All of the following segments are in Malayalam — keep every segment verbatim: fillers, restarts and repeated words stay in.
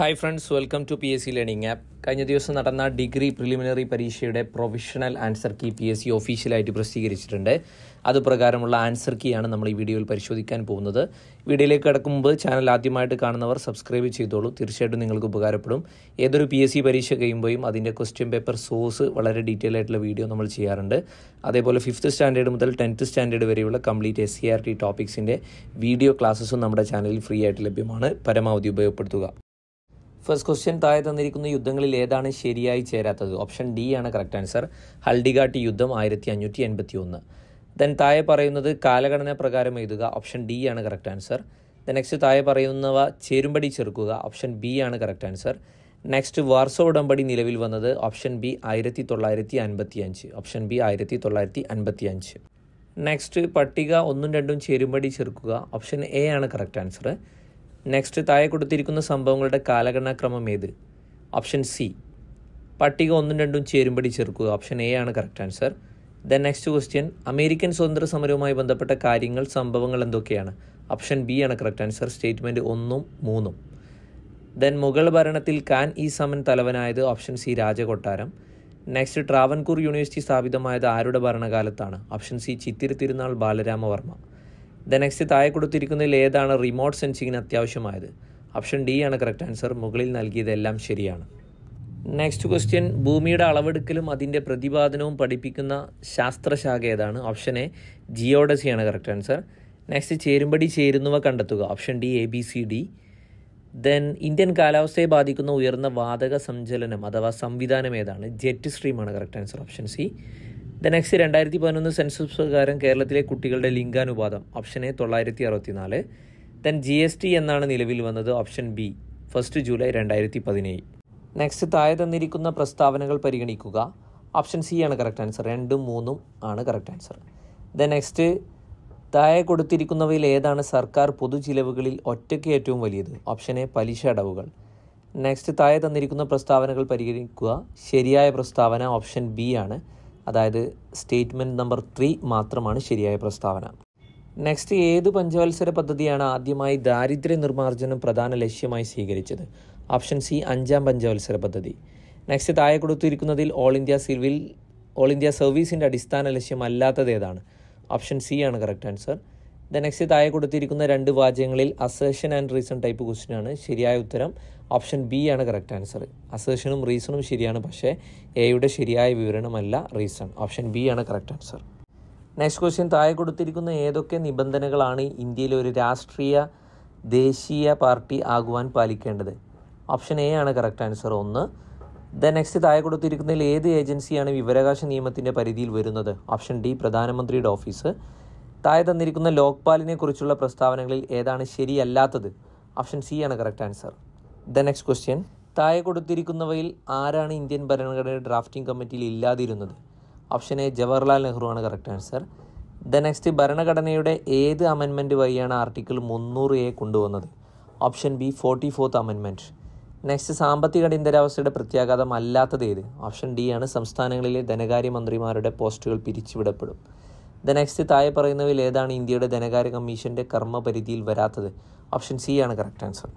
Hi friends, welcome to P S C Learning App. കഴിഞ്ഞ ദിവസം നടന്ന ഡിഗ്രി പ്രിലിമിനറി പരീക്ഷയുടെ provisional answer key P S C ഒഫീഷ്യലായിട്ട് പ്രസിദ്ധീകരിച്ചിട്ടുണ്ട്. അതുപ്രകാരമുള്ള ആൻസർ കീയാണ് നമ്മൾ ഈ വീഡിയോയിൽ പരിശോധിക്കാൻ പോകുന്നത്. വീഡിയോയിലേക്ക് കടക്കും മുമ്പ് ചാനൽ ആദ്യമായിട്ട് കാണുന്നവർ സബ്സ്ക്രൈബ് ചെയ്തോളൂ, തീർച്ചയായിട്ടും നിങ്ങൾക്ക് ഉപകാരപ്പെടും. ഏതൊരു പി എസ് സി പരീക്ഷ കഴിയുമ്പോഴും അതിൻ്റെ ക്വസ്റ്റ്യൻ പേപ്പർ സോഴ്സ് വളരെ ഡീറ്റെയിൽ ആയിട്ടുള്ള വീഡിയോ നമ്മൾ ചെയ്യാറുണ്ട്. അതേപോലെ ഫിഫ്ത്ത് സ്റ്റാൻഡേർഡ് മുതൽ ടെൻത്ത് സ്റ്റാൻഡേർഡ് വരെയുള്ള complete S C R T ടോപ്പിക്സിൻ്റെ വീഡിയോ ക്ലാസ്സസും നമ്മുടെ ചാനലിൽ ഫ്രീ ആയിട്ട് ലഭ്യമാണ്, പരമാവധി ഉപയോഗപ്പെടുത്തുക. ഫസ്റ്റ് ക്വസ്റ്റ്യൻ, താഴെ തന്നിരിക്കുന്ന യുദ്ധങ്ങളിൽ ഏതാണ് ശരിയായി ചേരാത്തത്? ഓപ്ഷൻ ഡി ആണ് കറക്റ്റ് ആൻസർ. ഹൽഡിഗാട്ടി യുദ്ധം ആയിരത്തി അഞ്ഞൂറ്റി എൺപത്തി ഒന്ന്. ദെൻ താഴെ പറയുന്നത് കാലഘടന പ്രകാരം എഴുതുക. ഓപ്ഷൻ ഡി ആണ് കറക്റ്റ് ആൻസർ. ദ നെക്സ്റ്റ് താഴെ പറയുന്നവ ചേരുംപടി ചേർക്കുക. ഓപ്ഷൻ ബി ആണ് കറക്റ്റ് ആൻസർ. നെക്സ്റ്റ്, വാർസോ ഉടമ്പടി നിലവിൽ വന്നത്? ഓപ്ഷൻ ബി ആയിരത്തി തൊള്ളായിരത്തി അൻപത്തി അഞ്ച്. ഓപ്ഷൻ ബി ആയിരത്തി തൊള്ളായിരത്തി അൻപത്തി അഞ്ച്. നെക്സ്റ്റ്, പട്ടിക ഒന്നും രണ്ടും ചേരുംപടി ചേർക്കുക. ഓപ്ഷൻ എ ആണ് കറക്റ്റ് ആൻസർ. നെക്സ്റ്റ്, താഴെ കൊടുത്തിരിക്കുന്ന സംഭവങ്ങളുടെ കാലഗണനാക്രമം ഏത്? Option C. പട്ടിക ഒന്നും രണ്ടും ചേരുംപടി ചേർക്കുക. ഓപ്ഷൻ എ ആണ് correct answer. Then next question, American സ്വാതന്ത്ര്യ സമരവുമായി ബന്ധപ്പെട്ട കാര്യങ്ങൾ സംഭവങ്ങൾ എന്തൊക്കെയാണ്? ഓപ്ഷൻ ബി ആണ് കറക്റ്റ് ആൻസർ. സ്റ്റേറ്റ്മെൻറ്റ് ഒന്നും മൂന്നും. ദെൻ മുഗൾ ഭരണത്തിൽ ഖാൻ ഇ സമൻ തലവനായത്? ഓപ്ഷൻ സി രാജകൊട്ടാരം. നെക്സ്റ്റ്, ട്രാവൻകൂർ യൂണിവേഴ്സിറ്റി സ്ഥാപിതമായത് ആരുടെ ഭരണകാലത്താണ്? Option C Chithira Thirunal Balarama Varma. The next, താഴെ കൊടുത്തിരിക്കുന്നതിൽ ഏതാണ് റിമോട്ട് സെൻസിങ്ങിന് അത്യാവശ്യമായത്? ഓപ്ഷൻ ഡി ആണ് കറക്റ്റ് ആൻസർ. മുകളിൽ നൽകിയതെല്ലാം ശരിയാണ്. നെക്സ്റ്റ് ക്വസ്റ്റ്യൻ, ഭൂമിയുടെ അളവെടുക്കലും അതിൻ്റെ പ്രതിപാദനവും പഠിപ്പിക്കുന്ന ശാസ്ത്രശാഖ ഏതാണ്? ഓപ്ഷൻ എ ജിയോഡസി ആണ് കറക്റ്റ് ആൻസർ. നെക്സ്റ്റ്, ചേരുംപടി ചേരുന്നവ കണ്ടെത്തുക. Option D A B C D. Then Indian കാലാവസ്ഥയെ ബാധിക്കുന്ന ഉയർന്ന വാതക സഞ്ചലനം അഥവാ സംവിധാനം ഏതാണ്? ജെറ്റ് സ്ട്രീമാണ് correct answer. Option C. The next, രണ്ടായിരത്തി പതിനൊന്ന് സെൻസസ് പ്രകാരം കേരളത്തിലെ കുട്ടികളുടെ ലിംഗാനുപാതം? ഓപ്ഷൻ എ തൊള്ളായിരത്തി അറുപത്തി നാല്. ദെൻ ജി എസ് ടി എന്നാണ് നിലവിൽ വന്നത്? ഓപ്ഷൻ ബി ഫസ്റ്റ് ജൂലൈ രണ്ടായിരത്തി പതിനേഴ്. നെക്സ്റ്റ്, താഴെ തന്നിരിക്കുന്ന പ്രസ്താവനകൾ പരിഗണിക്കുക. ഓപ്ഷൻ സി ആണ് കറക്റ്റ് ആൻസർ. രണ്ടും മൂന്നും ആണ് കറക്റ്റ് ആൻസർ. ദ നെക്സ്റ്റ്, താഴെ കൊടുത്തിരിക്കുന്നവയിൽ ഏതാണ് സർക്കാർ പൊതുചിലവുകളിൽ ഒറ്റയ്ക്ക് ഏറ്റവും വലിയത്? ഓപ്ഷൻ എ പലിശ അടവുകൾ. നെക്സ്റ്റ്, താഴെ തന്നിരിക്കുന്ന പ്രസ്താവനകൾ പരിഗണിക്കുക. ശരിയായ പ്രസ്താവന ഓപ്ഷൻ ബി ആണ്, അതായത് സ്റ്റേറ്റ്മെൻറ്റ് നമ്പർ ത്രീ മാത്രമാണ് ശരിയായ പ്രസ്താവന. നെക്സ്റ്റ്, ഏത് പഞ്ചവത്സര പദ്ധതിയാണ് ആദ്യമായി ദാരിദ്ര്യ നിർമ്മാർജ്ജനം പ്രധാന ലക്ഷ്യമായി സ്വീകരിച്ചത്? ഓപ്ഷൻ സി അഞ്ചാം പഞ്ചവത്സര പദ്ധതി. നെക്സ്റ്റ്, താഴെ കൊടുത്തിരിക്കുന്നതിൽ all India civil all India സർവീസിൻ്റെ അടിസ്ഥാന ലക്ഷ്യം അല്ലാത്തത് ഏതാണ്? ഓപ്ഷൻ സി ആണ് കറക്റ്റ് ആൻസർ. ദ നെക്സ്റ്റ്, താഴെ കൊടുത്തിരിക്കുന്ന രണ്ട് വാചകങ്ങളിൽ അസേഷൻ ആൻഡ് റീസൺ ടൈപ്പ് ക്വസ്റ്റ്യനാണ്. ശരിയായ ഉത്തരം ഓപ്ഷൻ ബി ആണ് കറക്റ്റ് ആൻസർ. അസേഷനും റീസണും ശരിയാണ്, പക്ഷേ എയുടെ ശരിയായ വിവരണമല്ല റീസൺ. ഓപ്ഷൻ ബി ആണ് കറക്റ്റ് ആൻസർ. നെക്സ്റ്റ് ക്വസ്റ്റ്യൻ, താഴെ കൊടുത്തിരിക്കുന്ന ഏതൊക്കെ നിബന്ധനകളാണ് ഇന്ത്യയിലെ ഒരു രാഷ്ട്രീയ ദേശീയ പാർട്ടി ആകുവാൻ പാലിക്കേണ്ടത്? ഓപ്ഷൻ എ ആണ് കറക്റ്റ് ആൻസർ. ഒന്ന്. ദ നെക്സ്റ്റ്, താഴെ കൊടുത്തിരിക്കുന്നതിൽ ഏത് ഏജൻസിയാണ് വിവരാവകാശ നിയമത്തിൻ്റെ പരിധിയിൽ വരുന്നത്? ഓപ്ഷൻ ഡി പ്രധാനമന്ത്രിയുടെ ഓഫീസ്. താഴെ തന്നിരിക്കുന്ന ലോക്പാലിനെ കുറിച്ചുള്ള പ്രസ്താവനകളിൽ ഏതാണ് ശരിയല്ലാത്തത്? ഓപ്ഷൻ സി ആണ് correct answer. The next question, താഴെ കൊടുത്തിരിക്കുന്നവയിൽ ആരാണ് ഇന്ത്യൻ ഭരണഘടനയുടെ ഡ്രാഫ്റ്റിംഗ് കമ്മിറ്റിയിൽ ഇല്ലാതിരുന്നത്? ഓപ്ഷൻ എ ജവഹർലാൽ നെഹ്റു ആണ് കറക്റ്റ് ആൻസർ. ദ നെക്സ്റ്റ്, ഭരണഘടനയുടെ ഏത് അമെൻമെൻറ്റ് വഴിയാണ് ആർട്ടിക്കിൾ മുന്നൂറ് എ കൊണ്ടുവന്നത്? Option B forty fourth amendment. Next, സാമ്പത്തിക അടിയന്തരാവസ്ഥയുടെ പ്രത്യാഘാതം അല്ലാത്തത് ഏത്? ഓപ്ഷൻ ഡി ആണ് സംസ്ഥാനങ്ങളിലെ ധനകാര്യമന്ത്രിമാരുടെ പോസ്റ്റുകൾ പിരിച്ചുവിടപ്പെടും. ദ നെക്സ്റ്റ്, താഴെ പറയുന്നവയിൽ ഏതാണ് ഇന്ത്യയുടെ ധനകാര്യ കമ്മീഷൻ്റെ കർമ്മപരിധിയിൽ വരാത്തത്? ഓപ്ഷൻ സി ആണ് കറക്റ്റ് ആൻസർ.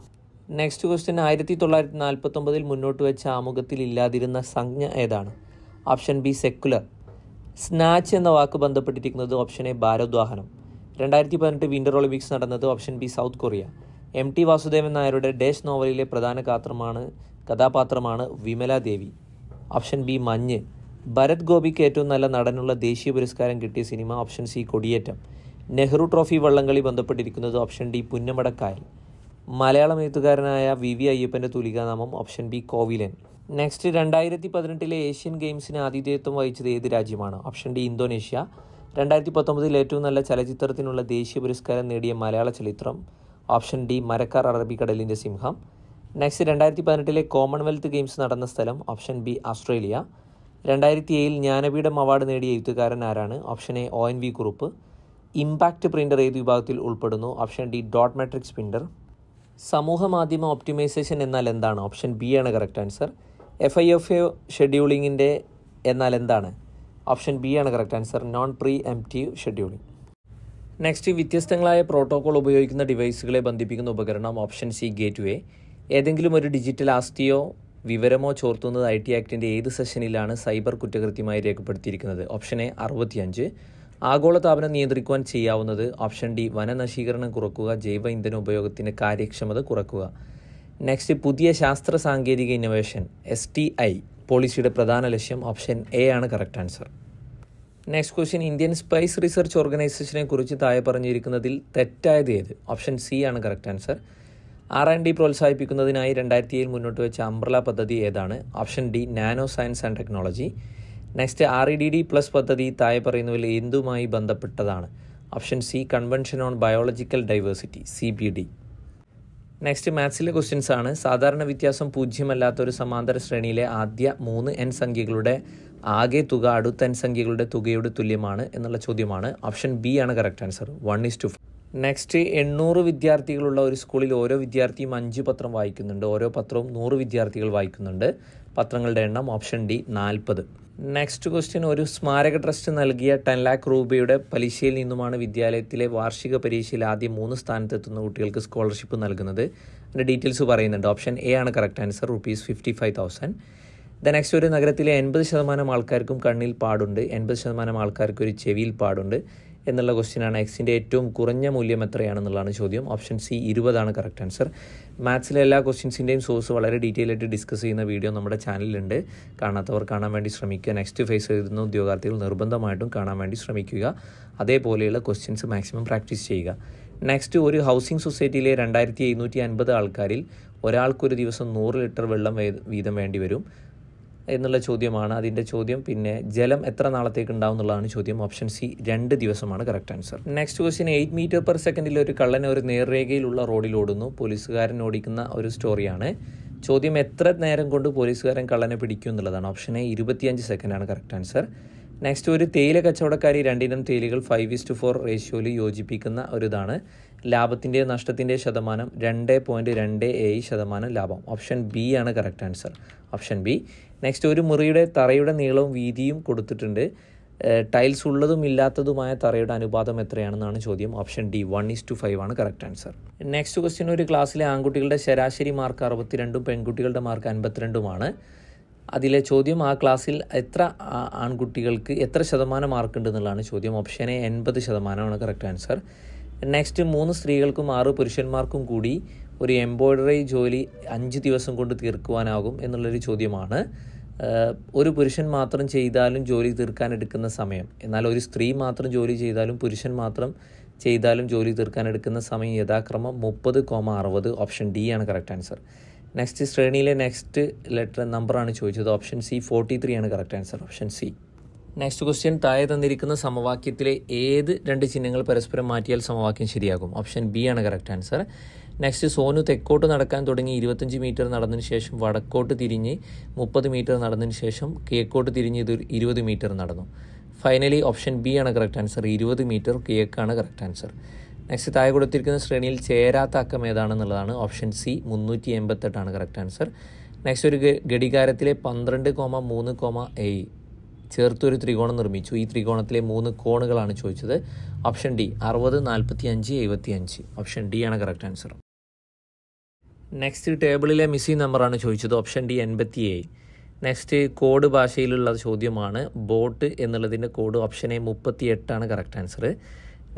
നെക്സ്റ്റ് ക്വസ്റ്റ്യൻ, ആയിരത്തി തൊള്ളായിരത്തി നാൽപ്പത്തൊമ്പതിൽ മുന്നോട്ട് വെച്ച ആമുഖത്തിൽ ഇല്ലാതിരുന്ന സംജ്ഞ ഏതാണ്? Option B secular. സ്നാച്ച് എന്ന വാക്ക് ബന്ധപ്പെട്ടിരിക്കുന്നത്? ഓപ്ഷൻ എ ഭാരോദ്വാഹനം. രണ്ടായിരത്തി പതിനെട്ട് വിൻ്റർ ഒളിമ്പിക്സ് നടന്നത്? Option B south Korea. M T Vasudevan നായരുടെ ഡേഷ് നോവലിലെ പ്രധാന കഥാപാത്രമാണ് കഥാപാത്രമാണ് വിമല ദേവി. ഓപ്ഷൻ ബി മഞ്ഞ്. ഭരത് ഗോപിക്ക് ഏറ്റവും നല്ല നടനുള്ള ദേശീയ പുരസ്കാരം കിട്ടിയ സിനിമ? ഓപ്ഷൻ സി കൊടിയേറ്റം. നെഹ്റു ട്രോഫി വള്ളംകളി ബന്ധപ്പെട്ടിരിക്കുന്നത്? Option D Punnamadakkayal. മലയാളം എഴുത്തുകാരനായ വി വി അയ്യപ്പൻ്റെ തൂലികാനാമം? Option B Kovilan. നെക്സ്റ്റ്, രണ്ടായിരത്തി പതിനെട്ടിലെ ഏഷ്യൻ ഗെയിംസിന് ആതിഥേയത്വം വഹിച്ചത് ഏത് രാജ്യമാണ്? Option D Indonesia. രണ്ടായിരത്തി പത്തൊമ്പതിൽ ഏറ്റവും നല്ല ചലച്ചിത്രത്തിനുള്ള ദേശീയ പുരസ്കാരം നേടിയ മലയാള ചലച്ചിത്രം? ഓപ്ഷൻ ഡി മരക്കാർ അറബിക്കടലിൻ്റെ സിംഹം. നെക്സ്റ്റ്, രണ്ടായിരത്തി പതിനെട്ടിലെ കോമൺവെൽത്ത് ഗെയിംസ് നടന്ന സ്ഥലം? Option B Australia. രണ്ടായിരത്തി ഏഴിൽ ജ്ഞാനപീഠം അവാർഡ് നേടിയ എഴുത്തുകാരൻ ആരാണ്? Option A O N V Kurup. Impact printer ഏത് വിഭാഗത്തിൽ ഉൾപ്പെടുന്നു? Option D dot matrix printer. സമൂഹ മാധ്യമ ഒപ്റ്റിമൈസേഷൻ എന്നാൽ എന്താണ്? ഓപ്ഷൻ ബി ആണ് correct answer. F I F O ഷെഡ്യൂളിങ്ങിൻ്റെ എന്നാൽ എന്താണ്? ഓപ്ഷൻ ബി ആണ് correct answer. Non pre എംപ്റ്റീവ് scheduling. Next, വ്യത്യസ്തങ്ങളായ പ്രോട്ടോകോൾ ഉപയോഗിക്കുന്ന ഡിവൈസുകളെ ബന്ധിപ്പിക്കുന്ന ഉപകരണം? Option C gateway. ഏതെങ്കിലും ഒരു ഡിജിറ്റൽ ആസ്തിയോ വിവരമോ ചോർത്തുന്നത് ഐ ടി ആക്ടിൻ്റെ ഏത് സെഷനിലാണ് സൈബർ കുറ്റകൃത്യമായി രേഖപ്പെടുത്തിയിരിക്കുന്നത്? ഓപ്ഷൻ എ അറുപത്തിയഞ്ച്. ആഗോളതാപനം നിയന്ത്രിക്കുവാൻ ചെയ്യാവുന്നത്? ഓപ്ഷൻ ഡി വനനശീകരണം കുറക്കുക, ജൈവ ഇന്ധന ഉപയോഗത്തിൻ്റെ കാര്യക്ഷമത കുറക്കുക. നെക്സ്റ്റ്, പുതിയ ശാസ്ത്ര സാങ്കേതിക ഇന്നോവേഷൻ എസ് ടി ഐ പോളിസിയുടെ പ്രധാന ലക്ഷ്യം? ഓപ്ഷൻ എ ആണ് correct answer. Next question, Indian space research ഓർഗനൈസേഷനെ കുറിച്ച് താഴെ പറഞ്ഞിരിക്കുന്നതിൽ തെറ്റായത് ഏത്? ഓപ്ഷൻ സി ആണ് correct answer. R and D പ്രോത്സാഹിപ്പിക്കുന്നതിനായി രണ്ടായിരത്തി ഏഴിൽ മുന്നോട്ട് വെച്ച അംബ്രല പദ്ധതി ഏതാണ്? Option D nano science and technology. Next, R E D D plus പദ്ധതി താഴെ പറയുന്നതിൽ എന്തുമായി ബന്ധപ്പെട്ടതാണ്? Option C convention on biological diversity C B D. Next, മാത്സിലെ ക്വസ്റ്റ്യൻസ് ആണ്. സാധാരണ വ്യത്യാസം പൂജ്യമല്ലാത്തൊരു സമാന്തര ശ്രേണിയിലെ ആദ്യ മൂന്ന് എൻ സംഖ്യകളുടെ ആകെ തുക അടുത്ത എൻ സംഖ്യകളുടെ തുകയോട് തുല്യമാണ് എന്നുള്ള ചോദ്യമാണ്. ഓപ്ഷൻ ബി ആണ് correct answer, one is to. Next, എണ്ണൂറ് വിദ്യാർത്ഥികളുള്ള ഒരു സ്കൂളിൽ ഓരോ വിദ്യാർത്ഥിയും അഞ്ച് പത്രം വായിക്കുന്നുണ്ട്. ഓരോ പത്രവും നൂറ് വിദ്യാർത്ഥികൾ വായിക്കുന്നുണ്ട്. പത്രങ്ങളുടെ എണ്ണം? ഓപ്ഷൻ ഡി നാൽപ്പത്. നെക്സ്റ്റ് ക്വസ്റ്റ്യൻ, ഒരു സ്മാരക ട്രസ്റ്റ് നൽകിയ ടെൻ ലാക്ക് രൂപയുടെ പലിശയിൽ നിന്നുമാണ് വിദ്യാലയത്തിലെ വാർഷിക പരീക്ഷയിൽ ആദ്യം മൂന്ന് സ്ഥാനത്തെത്തുന്ന കുട്ടികൾക്ക് സ്കോളർഷിപ്പ് നൽകുന്നത്. അതിൻ്റെ ഡീറ്റെയിൽസ് പറയുന്നുണ്ട്. ഓപ്ഷൻ എ ആണ് correct answer, rupees fifty five thousand. The next, ഒരു നഗരത്തിലെ എൺപത് ശതമാനം ആൾക്കാർക്കും കണ്ണിൽ പാടുണ്ട്, എൺപത് ശതമാനം ആൾക്കാർക്ക് ഒരു ചെവിയിൽ പാടുണ്ട് എന്നുള്ള ക്വസ്റ്റ്യനാണ്. എക്സിൻ്റെ ഏറ്റവും കുറഞ്ഞ മൂല്യം എത്രയാണെന്നുള്ളതാണ് ചോദ്യം. ഓപ്ഷൻ സി ഇരുപതാണ് കറക്റ്റ് ആൻസർ. മാത്സിലെ എല്ലാ ക്വസ്റ്റ്യൻസിൻ്റെയും സോഴ്സ് വളരെ ഡീറ്റെയിൽ ആയിട്ട് ഡിസ്കസ് ചെയ്യുന്ന വീഡിയോ നമ്മുടെ ചാനലിലുണ്ട്. കാണാത്തവർ കാണാൻ വേണ്ടി ശ്രമിക്കുക. നെക്സ്റ്റ് ഫേസ് എഴുതുന്ന ഉദ്യോഗാർത്ഥികൾ നിർബന്ധമായിട്ടും കാണാൻ വേണ്ടി ശ്രമിക്കുക. അതേപോലെയുള്ള ക്വസ്റ്റ്യൻസ് മാക്സിമം പ്രാക്ടീസ് ചെയ്യുക. നെക്സ്റ്റ്, ഒരു ഹൗസിംഗ് സൊസൈറ്റിയിലെ രണ്ടായിരത്തി എഴുന്നൂറ്റി അൻപത് ആൾക്കാരിൽ ഒരാൾക്കൊരു ദിവസം നൂറ് ലിറ്റർ വെള്ളം വീതം വേണ്ടി വരും എന്നുള്ള ചോദ്യമാണ് അതിൻ്റെ ചോദ്യം. പിന്നെ ജലം എത്ര നാളത്തേക്ക് ഉണ്ടാവും എന്നുള്ളതാണ് ചോദ്യം. ഓപ്ഷൻ സി രണ്ട് ദിവസമാണ് correct answer. Next question, eight metre per സെക്കൻഡിൽ ഒരു കള്ളൻ ഒരു നേർരേഖയിലുള്ള റോഡിൽ ഓടുന്നു. പോലീസുകാരൻ ഓടിക്കുന്ന ഒരു സ്റ്റോറിയാണ്. ചോദ്യം, എത്ര നേരം കൊണ്ട് പോലീസുകാരൻ കള്ളനെ പിടിക്കും എന്നുള്ളതാണ്. ഓപ്ഷൻ എ ഇരുപത്തിയഞ്ച് സെക്കൻഡാണ് കറക്റ്റ് ആൻസർ. നെക്സ്റ്റ്, ഒരു തേയില കച്ചവടക്കാരി രണ്ടിനം തേയിലകൾ ഫൈവ് ഈസ് ടു ഫോർ റേഷ്യോയിൽ യോജിപ്പിക്കുന്ന ഒരു ഇതാണ്. ലാഭത്തിൻ്റെ നഷ്ടത്തിൻ്റെ ശതമാനം രണ്ട് പോയിൻറ്റ് രണ്ട് ഏഴ് ശതമാനം ലാഭം. ഓപ്ഷൻ ബി ആണ് correct answer, option B. Next, ഒരു മുറിയുടെ തറയുടെ നീളവും വീതിയും കൊടുത്തിട്ടുണ്ട്. ടൈൽസ് ഉള്ളതും ഇല്ലാത്തതുമായ തറയുടെ അനുപാതം എത്രയാണെന്നാണ് ചോദ്യം. Option D one is to five ആണ് കറക്റ്റ് ആൻസർ. നെക്സ്റ്റ് ക്വസ്റ്റ്യൻ, ഒരു ക്ലാസ്സിലെ ആൺകുട്ടികളുടെ ശരാശരി മാർക്ക് അറുപത്തിരണ്ടും പെൺകുട്ടികളുടെ മാർക്ക് അൻപത്തിരണ്ടുമാണ്. അതിലെ ചോദ്യം, ആ ക്ലാസ്സിൽ എത്ര ആൺകുട്ടികൾക്ക് എത്ര ശതമാനം മാർക്കുണ്ട് എന്നുള്ളതാണ് ചോദ്യം. ഓപ്ഷൻ എ എൺപത് ശതമാനമാണ് കറക്റ്റ് ആൻസർ. നെക്സ്റ്റ്, മൂന്ന് സ്ത്രീകൾക്കും ആറ് പുരുഷന്മാർക്കും കൂടി ഒരു എംബ്രോയ്ഡറി ജോലി അഞ്ച് ദിവസം കൊണ്ട് തീർക്കുവാനാകും എന്നുള്ളൊരു ചോദ്യമാണ്. ഒരു പുരുഷൻ മാത്രം ചെയ്താലും ജോലി തീർക്കാനെടുക്കുന്ന സമയം, എന്നാൽ ഒരു സ്ത്രീ മാത്രം ജോലി ചെയ്താലും പുരുഷൻ മാത്രം ചെയ്താലും ജോലി തീർക്കാനെടുക്കുന്ന സമയം യഥാക്രമം മുപ്പത് കോമ അറുപത്. ഓപ്ഷൻ ഡി ആണ് കറക്റ്റ് ആൻസർ. നെക്സ്റ്റ്, ശ്രേണിയിലെ നെക്സ്റ്റ് ലെറ്റർ നമ്പറാണ് ചോദിച്ചത്. ഓപ്ഷൻ സി ഫോർട്ടി ത്രീ ആണ് correct answer, option C. Next question, താഴെ തന്നിരിക്കുന്ന സമവാക്യത്തിലെ ഏത് രണ്ട് ചിഹ്നങ്ങൾ പരസ്പരം മാറ്റിയാൽ സമവാക്യം ശരിയാകും? ഓപ്ഷൻ ബി ആണ് കറക്റ്റ് ആൻസർ. നെക്സ്റ്റ്, സോനു തെക്കോട്ട് നടക്കാൻ തുടങ്ങി ഇരുപത്തഞ്ച് മീറ്റർ നടന്നതിന് ശേഷം വടക്കോട്ട് തിരിഞ്ഞ് മുപ്പത് മീറ്റർ നടന്നതിന് ശേഷം കിഴക്കോട്ട് തിരിഞ്ഞ് ഇത് ഇരുപത് മീറ്റർ നടന്നു. ഫൈനലി ഓപ്ഷൻ ബി ആണ് കറക്റ്റ് ആൻസർ, ഇരുപത് മീറ്റർ കിഴക്കാണ് കറക്റ്റ് ആൻസർ. നെക്സ്റ്റ്, താഴെ കൊടുത്തിരിക്കുന്ന ശ്രേണിയിൽ ചേരാത്ത അക്കം ഏതാണെന്നുള്ളതാണ്. ഓപ്ഷൻ സി മുന്നൂറ്റി എൺപത്തെട്ടാണ് കറക്റ്റ് ആൻസർ. നെക്സ്റ്റ്, ഒരു ഘടികാരത്തിലെ പന്ത്രണ്ട് കോമ മൂന്ന് കോമ ഏഴ് ചേർത്തൊരു ത്രികോണം നിർമ്മിച്ചു. ഈ ത്രികോണത്തിലെ മൂന്ന് കോണുകളാണ് ചോദിച്ചത്. ഓപ്ഷൻ ഡി അറുപത് നാൽപ്പത്തി അഞ്ച് എഴുപത്തി അഞ്ച്. ഓപ്ഷൻ ഡി ആണ് കറക്റ്റ് ആൻസർ. നെക്സ്റ്റ്, ടേബിളിലെ മിസ്സിംഗ് നമ്പറാണ് ചോദിച്ചത്. ഓപ്ഷൻ ഡി എൺപത്തി ഏഴ്. നെക്സ്റ്റ്, കോഡ് ഭാഷയിലുള്ള ചോദ്യമാണ്. ബോട്ട് എന്നുള്ളതിൻ്റെ കോഡ് ഓപ്ഷൻ എ മുപ്പത്തി എട്ടാണ് കറക്റ്റ് ആൻസർ.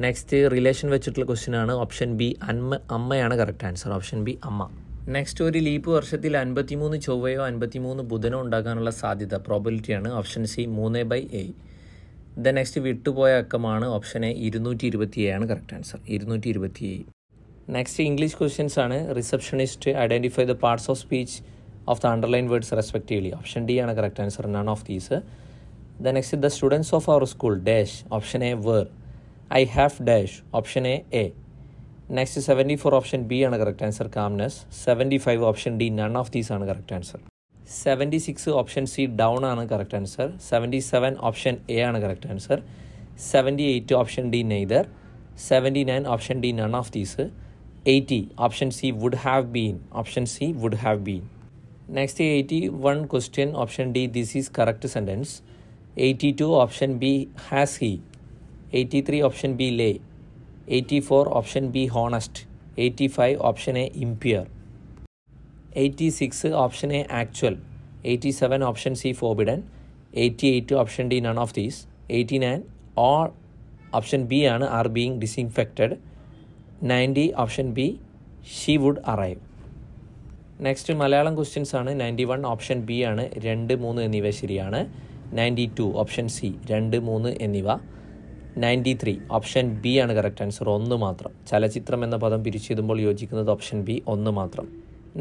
നെക്സ്റ്റ്, റിലേഷൻ വെച്ചിട്ടുള്ള ക്വസ്റ്റ്യൻ ആണ്. ഓപ്ഷൻ ബി അമ്മ അമ്മയാണ് കറക്റ്റ് ആൻസർ, ഓപ്ഷൻ ബി അമ്മ. നെക്സ്റ്റ്, ഒരു ലീപ്പ് വർഷത്തിൽ അൻപത്തിമൂന്ന് ചൊവ്വയോ അൻപത്തിമൂന്ന് ബുധനോ ഉണ്ടാകാനുള്ള സാധ്യത പ്രോബിലിറ്റിയാണ്. ഓപ്ഷൻ സി മൂന്ന് ബൈ എ. ദ നെക്സ്റ്റ്, വിട്ടുപോയ അക്കമാണ്. ഓപ്ഷൻ എ ഇരുന്നൂറ്റി ഇരുപത്തി ഏഴ് ആണ് കറക്റ്റ് ആൻസർ, ഇരുന്നൂറ്റി ഇരുപത്തി ഏഴ്. നെക്സ്റ്റ്, ഇംഗ്ലീഷ് ക്വസ്റ്റ്യൻസ് ആണ്. Receptionist identify the parts of speech of the underline words respectively. Option D ആണ് correct answer, none of these. The next, the students of our school dash. Option A where. I have dash. Option A, A. Next is seventy-four. Option B ആണ് correct answer, calmness. seventy-five. Option D, none of these ആണ് correct answer. seventy-six. Option C, down ആണ് correct answer. seventy-seven. Option A ആണ് correct answer. seventy-eight. Option D, neither. seventy-nine. Option D, none of these. eighty. Option C, would have been. Option C, would have been. Next is eighty-one question. Option D, this is correct sentence. eighty-two. Option B, has he. eighty-three. Option B, lay. eighty-four. Option B, honest. eighty-five. Option A, impure. eighty-six option A actual, eighty-seven option C forbidden, eighty-eight option D none of these, eighty-nine or option B are being disinfected, ninety option B she would arrive. Next Malayalam questions are ninety-one option B and two three enniva seriyana, ninety-two option C two three enniva, ninety-three option B ആണ് കറക്റ്റ് ആൻസർ ഒന്ന് മാത്രം. ചലച്ചിത്രം എന്ന പദം പിരിച്ചെഴുതുമ്പോൾ യോജിക്കുന്നത് ഓപ്ഷൻ ബി ഒന്ന് മാത്രം.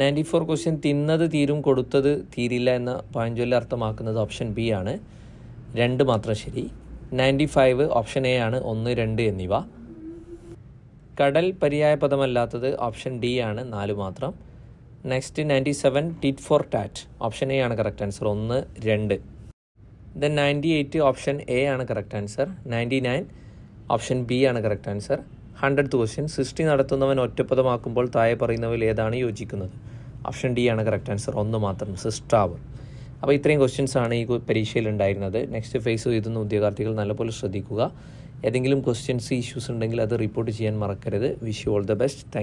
നയൻറ്റി ഫോർ ക്വസ്റ്റ്യൻ തിന്നത് തീരും കൊടുത്തത് തീരില്ല എന്ന പഴഞ്ചൊല്ല് അർത്ഥമാക്കുന്നത് ഓപ്ഷൻ ബി ആണ്, രണ്ട് മാത്രം ശരി. നയൻറ്റി ഫൈവ് ഓപ്ഷൻ എ ആണ് ഒന്ന് രണ്ട് എന്നിവ. കടൽ പര്യായ പദമല്ലാത്തത് ഓപ്ഷൻ ഡി ആണ്, നാല് മാത്രം. Next ninety seven tit for tat option A ആണ് കറക്റ്റ് ആൻസർ, ഒന്ന് രണ്ട്. Then ninety-eight option A ആണ് correct answer, ninety-nine option B ആണ് correct answer. hundredth question സൃഷ്ടി നടത്തുന്നവൻ ഒറ്റപ്പദമാക്കുമ്പോൾ താഴെ പറയുന്നവയിൽ ഏതാണ് യോജിക്കുന്നത്? ഓപ്ഷൻ ഡി ആണ് correct answer, ഒന്ന് മാത്രം, സൃഷ്ടാവ്. അപ്പോൾ ഇത്രയും ക്വസ്റ്റ്യൻസ് ആണ് ഈ പരീക്ഷയിൽ ഉണ്ടായിരുന്നത്. നെക്സ്റ്റ് ഫേസ് ചെയ്തുന്ന ഉദ്യോഗാർത്ഥികൾ നല്ലപോലെ ശ്രദ്ധിക്കുക. ഏതെങ്കിലും ക്വസ്റ്റ്യൻസ് ഇഷ്യൂസ് ഉണ്ടെങ്കിൽ അത് റിപ്പോർട്ട് ചെയ്യാൻ മറക്കരുത്. Wish you all the best. Thank U.